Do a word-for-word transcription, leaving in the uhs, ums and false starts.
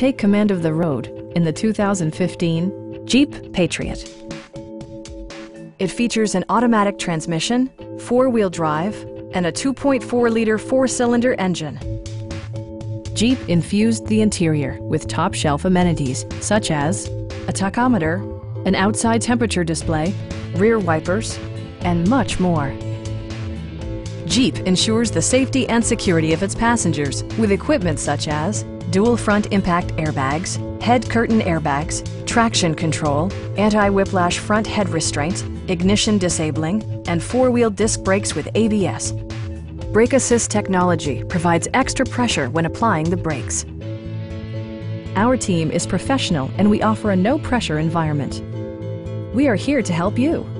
take command of the road in the two thousand fifteen Jeep Patriot. It features an automatic transmission, four-wheel drive, and a two point four liter four-cylinder engine. Jeep infused the interior with top-shelf amenities such as a tachometer, an outside temperature display, rear wipers, and much more. Jeep ensures the safety and security of its passengers with equipment such as dual front impact airbags, head curtain airbags, traction control, anti-whiplash front head restraints, ignition disabling, and four-wheel disc brakes with A B S. Brake assist technology provides extra pressure when applying the brakes. Our team is professional and we offer a no-pressure environment. We are here to help you.